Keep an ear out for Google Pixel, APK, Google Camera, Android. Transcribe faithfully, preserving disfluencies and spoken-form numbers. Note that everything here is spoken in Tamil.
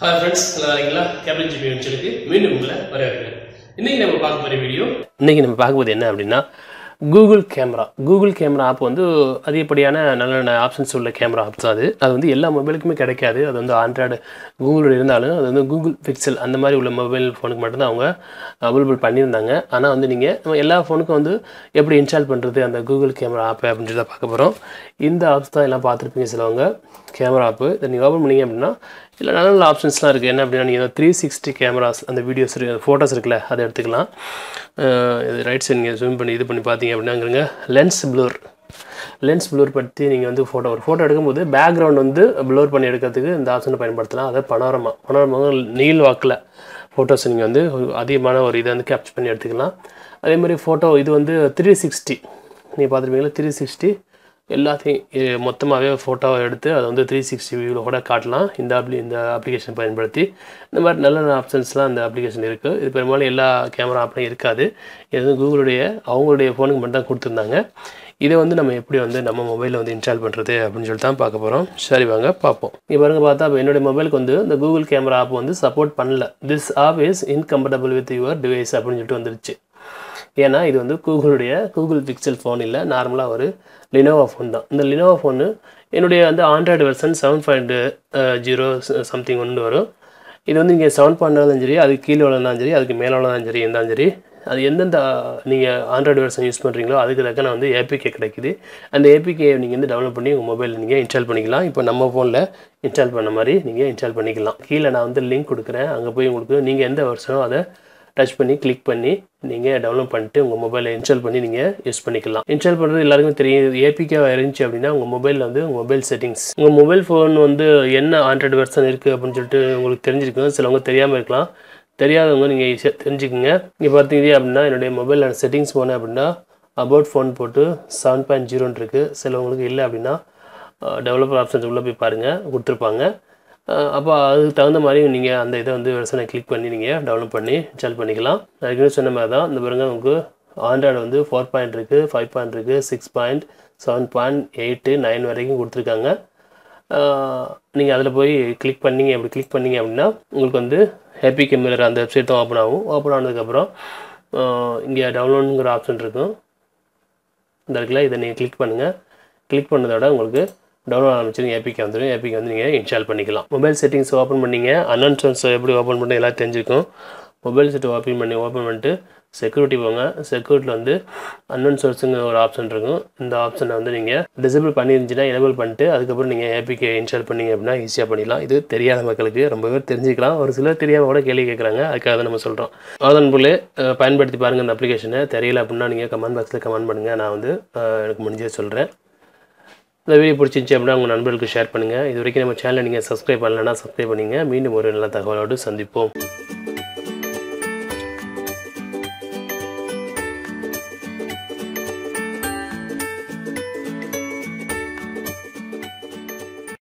Hi friends, hello. Cabin G P and Chiliki, Minimum Glad, whatever. In the name of Park video, Nick and Pagwithin Google Camera. Google Camera app on the Adipadiana and another options of the camera apps are on the yellow mobile Kataka, then the Android Google, then the Google Pixel and the Marula mobile phone Matanga, available Pandanga, and on the Ninga, Yella phone on the every inchal Pandre and the Google Camera app into the Pakaporo. In the Absthala Pathripping is longer, camera app, then you have a Muningabna. There are other options like three sixty cameras and the videos and photos. That's the right side. Zoom lens blur. Lens blur is a photo. If you have a background, blur is a panorama. Panorama is a nail walk. Photos are a capture. This photo is three sixty. You can see three sixty. Everything is photo and three sixty view in the application. There are many options in the application. There are camera apps. Google has phone. This is how we can install this mobile. Let's see. The Google Camera app doesn't support this app is incompatible with your device. ஏனா இது வந்து கூகுளுடைய கூகுள் பிக்சல் ஃபோன் இல்ல நார்மலா ஒரு லினோவா ஃபோன் தான் இந்த லினோவா ஃபோன் என்னோட அந்த Android version seven point zero something ஒன்னு வரும் இது வந்து இங்க seven point zero சரி அது கீழ உள்ளதாம் சரி அதுக்கு மேல உள்ளதாம் சரி என்னதாம் சரி அது என்னென்ன நீங்க ஆண்ட்ராய்டு வெர்ஷன் யூஸ் பண்றீங்களோ அதுக்கு தக்கன வந்து A P K கிடைக்குது அந்த A P K நீங்க வந்து டவுன்லோட் பண்ணி உங்க மொபைல்ல நீங்க இன்ஸ்டால் பண்ணிக்கலாம் இப்போ நம்ம ஃபோன்ல இன்ஸ்டால் பண்ண மாதிரி நீங்க இன்ஸ்டால் பண்ணிக்கலாம் கீழ நான் வந்து லிங்க் கொடுக்கிறேன் அங்க போய் உங்களுக்கு நீங்க எந்த வெர்ஷனோ அத touch பண்ணி click பண்ணி நீங்க டவுன்லோட் பண்ணிட்டு உங்க மொபைல்ல இன்ஸ்டால் பண்ணி நீங்க யூஸ் பண்ணிக்கலாம் இன்ஸ்டால் பண்றது எல்லாருக்கும் தெரியும் A P K இருந்துச்சு அப்படினா உங்க மொபைல்ல வந்து உங்க மொபைல் செட்டிங்ஸ் உங்க மொபைல் ஃபோன் வந்து என்ன ஆண்ட்ராய்டு வெர்ஷன் இருக்கு அப்படினு சொல்லிட்டு உங்களுக்கு தெரிஞ்சிருக்கும் சிலவங்க தெரியாம இருக்கலாம் தெரியாதவங்க நீங்க ஈஸியா தெரிஞ்சுக்கங்க இங்க பாத்தீங்க அப்படினா என்னோட மொபைல்ல செட்டிங்ஸ் போனா அப்படினா about phone போட்டு seven point zero ன்னு இருக்கு சிலவங்களுக்கு இல்ல அப்படினா டெவலப்பர் ஆப்ஷன்ஸ் உள்ள போய் பாருங்க கொடுத்திருப்பாங்க அப்ப அதுக்கு தகுந்த மாதிரி நீங்க அந்த இத வந்து வெர்ஷனை கிளிக் பண்ணி நீங்க டவுன்லோட் பண்ணி இன்ஸ்டால் பண்ணிக்கலாம் நான் சொன்ன மாதிரி தான் இந்த பாருங்க உங்களுக்கு ஆண்ட்ராய்டு வந்து four point இருக்கு five point இருக்கு six point seven point eight nine வரைக்கும் கொடுத்திருக்காங்க நீங்க அதல போய் கிளிக் பண்ணீங்க அப்படி கிளிக் பண்ணீங்க அப்படினா உங்களுக்கு வந்து ஹேப்பி கேமரா அந்த வெப்சைட் ஓபன் ஆகும் ஓபன் ஆனதுக்கு அப்புறம் இங்க டவுன்லோட்ங்கற ஆப்ஷன் இருக்கும் இந்த இடத்துல இத நீங்க கிளிக் பண்ணுங்க கிளிக் பண்ணதோட உங்களுக்கு download ஆரம்பிச்சீங்க A P K வந்துரும் A P K வந்து நீங்க இன்ஸ்டால் பண்ணிக்கலாம் மொபைல் செட்டிங்ஸ் ஓபன் பண்ணீங்க அனௌன்ஸ்மென்ட்ஸ் எப்படி ஓபன் பண்ண எல்லாரும் தெரிஞ்சிருக்கும் மொபைல் செட் ஓபன் பண்ணி ஓபன் பண்ணிட்டு செக்யூரிட்டி போங்க செக்யூரிட்டில வந்து அனௌன்ஸ்மென்ட்ஸ்ங்க ஒரு ஆப்ஷன் இருக்கும் இந்த ஆப்ஷனை வந்து நீங்க டிசேபிள் பண்ணி இருந்துனா எனேபிள் பண்ணிட்டு அதுக்கு அப்புறம் நீங்க A P K இன்ஸ்டால் பண்ணீங்க அப்படினா ஈஸியா பண்ணிடலாம் இது தெரியாத மக்களுக்கு ரொம்பவே தெரிஞ்சிக்கலாம் ஒரு சிலர் தெரியாம கூட கேள்வி கேக்குறாங்க அதுக்காக தான் நம்ம சொல்றோம் ஆதன்புலே பயன்படுத்தி பாருங்க இந்த அப்ளிகேஷனை தெரியல அப்படினா நீங்க கமெண்ட் பாக்ஸ்ல கமெண்ட் பண்ணுங்க நான் வந்து எனக்கு முடிஞ்சதை சொல்றேன் இந்த வீடியோ பிடிச்சிருந்துச்சு அப்படினா உங்க நண்பர்களுக்கு ஷேர் பண்ணுங்க இதுவரைக்கும் நம்ம சேனலை நீங்க subscribe பண்ணலனா subscribe பண்ணுங்க மீண்டும் ஒரு நல்ல தகவலோடு சந்திப்போம்